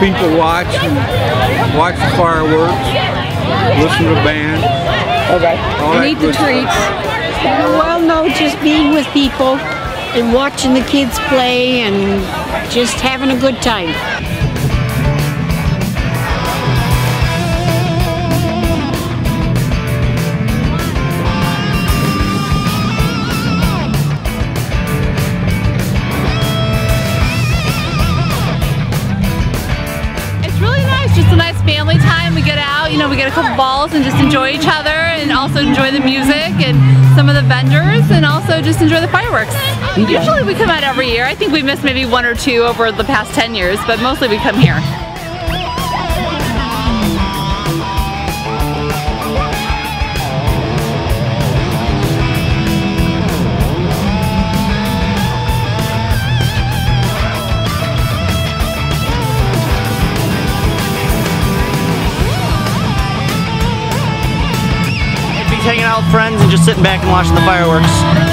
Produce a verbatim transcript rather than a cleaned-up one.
people watch and watch the fireworks, listen to the band. Okay. Eat the treats. Well, no, just being with people and watching the kids play and just having a good time. Family time, we get out, you know, we get a couple balls and just enjoy each other and also enjoy the music and some of the vendors and also just enjoy the fireworks. Yeah. Usually we come out every year. I think we missed maybe one or two over the past ten years, but mostly we come here. Hanging out with friends and just sitting back and watching the fireworks.